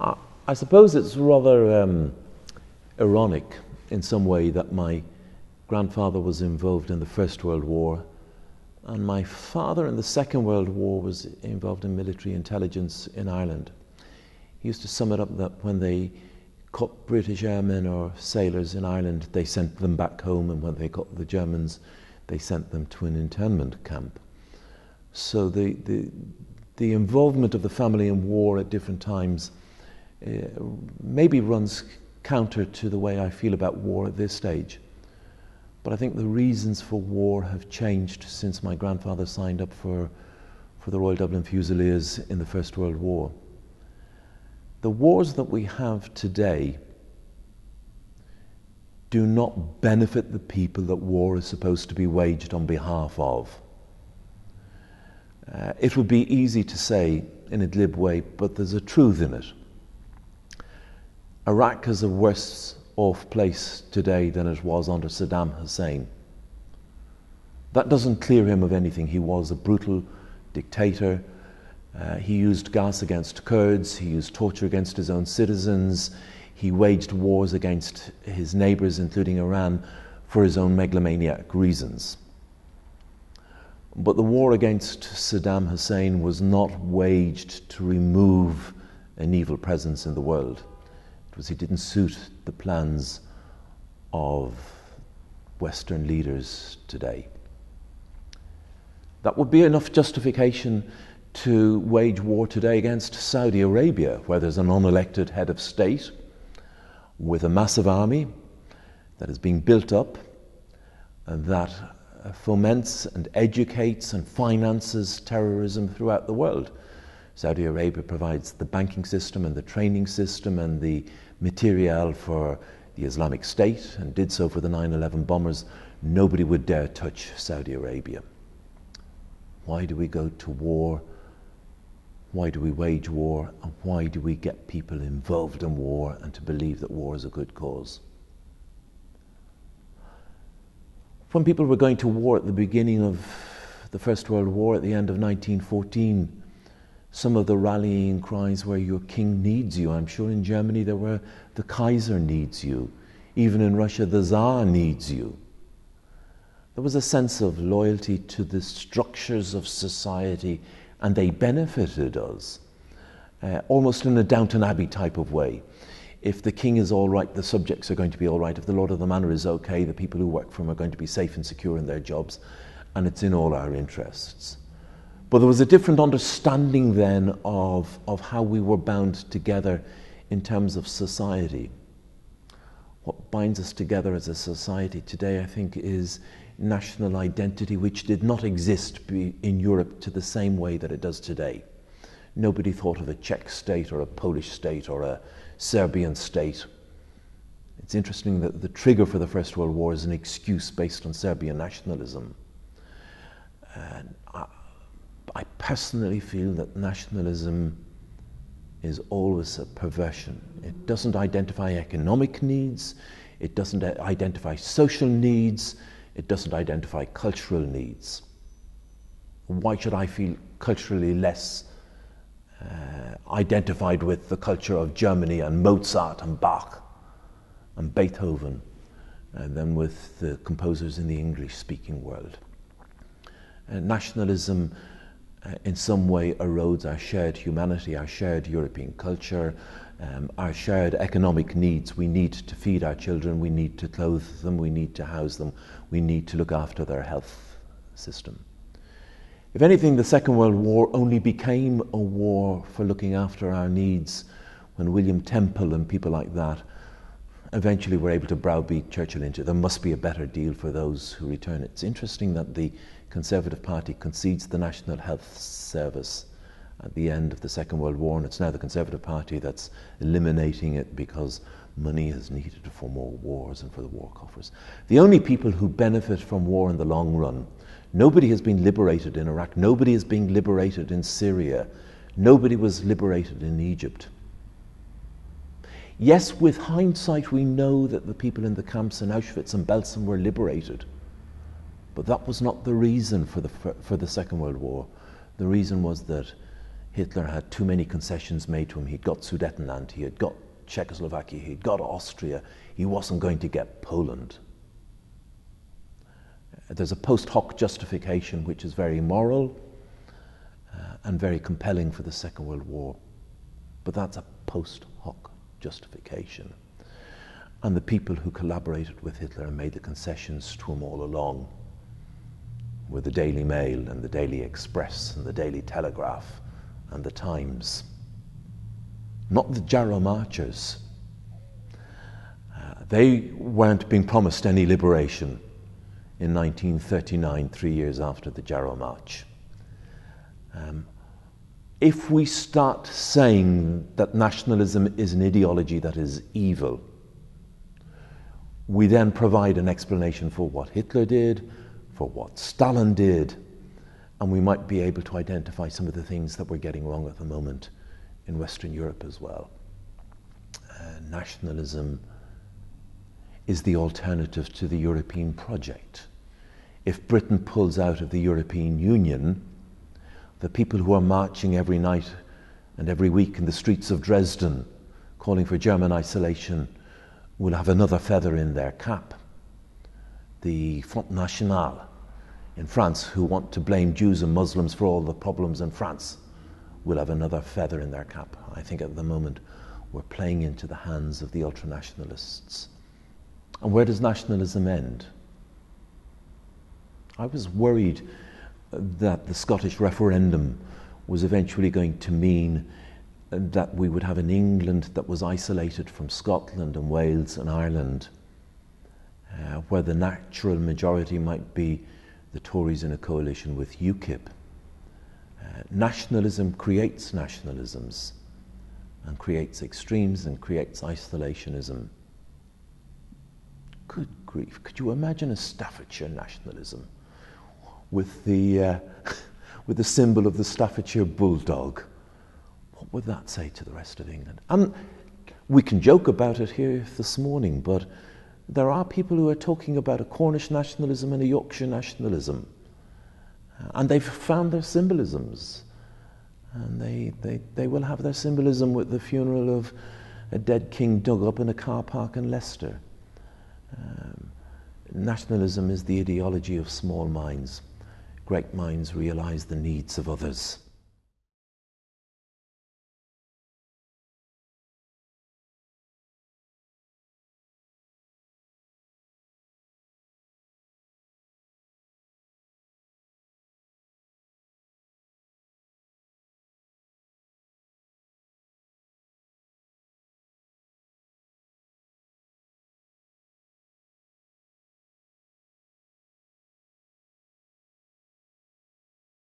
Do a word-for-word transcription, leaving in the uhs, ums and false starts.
I, I suppose it's rather um, ironic in some way that my grandfather was involved in the First World War and my father in the Second World War was involved in military intelligence in Ireland. He used to sum it up that when they caught British airmen or sailors in Ireland, they sent them back home, and when they caught the Germans, they sent them to an internment camp. So the, the, the involvement of the family in war at different times uh, maybe runs counter to the way I feel about war at this stage. But I think the reasons for war have changed since my grandfather signed up for, for the Royal Dublin Fusiliers in the First World War. The wars that we have today do not benefit the people that war is supposed to be waged on behalf of. Uh, it would be easy to say in a glib way, but there's a truth in it. Iraq is a worse off place today than it was under Saddam Hussein. That doesn't clear him of anything. He was a brutal dictator. Uh, he used gas against Kurds, he used torture against his own citizens, he waged wars against his neighbors, including Iran, for his own megalomaniac reasons. But the war against Saddam Hussein was not waged to remove an evil presence in the world. It was, it didn't suit the plans of Western leaders today. That would be enough justification to wage war today against Saudi Arabia, where there's an unelected head of state with a massive army that is being built up and that foments and educates and finances terrorism throughout the world. Saudi Arabia provides the banking system and the training system and the materiel for the Islamic State and did so for the nine eleven bombers. Nobody would dare touch Saudi Arabia. Why do we go to war? Why do we wage war? And why do we get people involved in war and to believe that war is a good cause? When people were going to war at the beginning of the First World War, at the end of nineteen fourteen, some of the rallying cries were, "Your king needs you." I'm sure in Germany there were, "The Kaiser needs you." Even in Russia, "The Tsar needs you." There was a sense of loyalty to the structures of society, and they benefited us, uh, almost in a Downton Abbey type of way. If the king is all right, the subjects are going to be all right. If the lord of the manor is okay, the people who work for him are going to be safe and secure in their jobs, and it's in all our interests. But there was a different understanding then of, of how we were bound together in terms of society. What binds us together as a society today, I think, is national identity, which did not exist in Europe to the same way that it does today. Nobody thought of a Czech state or a Polish state or a Serbian state. It's interesting that the trigger for the First World War is an excuse based on Serbian nationalism. And I, I personally feel that nationalism is always a perversion. It doesn't identify economic needs, it doesn't identify social needs, it doesn't identify cultural needs. Why should I feel culturally less uh, identified with the culture of Germany and Mozart and Bach and Beethoven than with the composers in the English-speaking world? Uh, nationalism Uh, in some way erodes our shared humanity, our shared European culture, um, our shared economic needs. We need to feed our children, we need to clothe them, we need to house them, we need to look after their health system. If anything, the Second World War only became a war for looking after our needs when William Temple and people like that eventually were able to browbeat Churchill into, there must be a better deal for those who return. It's interesting that the Conservative Party concedes the National Health Service at the end of the Second World War, and it's now the Conservative Party that's eliminating it because money is needed for more wars and for the war coffers. The only people who benefit from war in the long run, nobody has been liberated in Iraq, nobody is being liberated in Syria, nobody was liberated in Egypt. Yes, with hindsight we know that the people in the camps in Auschwitz and Belsen were liberated. But that was not the reason for the, for the Second World War. The reason was that Hitler had too many concessions made to him. He'd got Sudetenland, he had got Czechoslovakia, he'd got Austria. He wasn't going to get Poland. There's a post hoc justification which is very moral uh, and very compelling for the Second World War. But that's a post hoc justification. And the people who collaborated with Hitler and made the concessions to him all along were the Daily Mail and the Daily Express and the Daily Telegraph and the Times. Not the Jarrow Marchers. Uh, they weren't being promised any liberation in nineteen thirty-nine, three years after the Jarrow March. Um, if we start saying that nationalism is an ideology that is evil, we then provide an explanation for what Hitler did, for what Stalin did, and we might be able to identify some of the things that we're getting wrong at the moment in Western Europe as well. Uh, nationalism is the alternative to the European project. If Britain pulls out of the European Union, the people who are marching every night and every week in the streets of Dresden calling for German isolation will have another feather in their cap. The Front National in France, who want to blame Jews and Muslims for all the problems in France, will have another feather in their cap. I think at the moment we're playing into the hands of the ultranationalists. And where does nationalism end? I was worried that the Scottish referendum was eventually going to mean that we would have an England that was isolated from Scotland and Wales and Ireland, uh, where the natural majority might be the Tories in a coalition with UKIP. Uh, nationalism creates nationalisms and creates extremes and creates isolationism. Good grief, could you imagine a Staffordshire nationalism with the, uh, with the symbol of the Staffordshire bulldog? What would that say to the rest of England? And we can joke about it here this morning, but there are people who are talking about a Cornish nationalism and a Yorkshire nationalism. And they've found their symbolisms. And they, they, they will have their symbolism with the funeral of a dead king dug up in a car park in Leicester. Um, nationalism is the ideology of small minds. Great minds realize the needs of others.